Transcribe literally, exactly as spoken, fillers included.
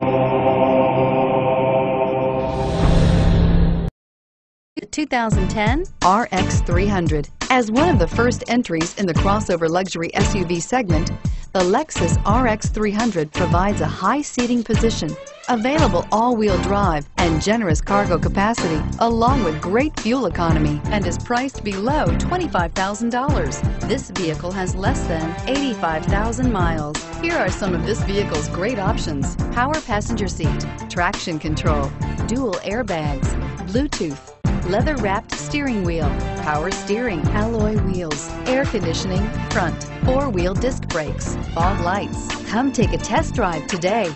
twenty ten R X three hundred. As one of the first entries in the crossover luxury S U V segment, the Lexus R X three hundred provides a high seating position, available all-wheel drive, and generous cargo capacity, along with great fuel economy, and is priced below twenty-five thousand dollars. This vehicle has less than eighty-five thousand miles. Here are some of this vehicle's great options: power passenger seat, traction control, dual airbags, Bluetooth, leather-wrapped steering wheel, power steering, alloy wheels, air conditioning, front, four-wheel disc brakes, fog lights. Come take a test drive today.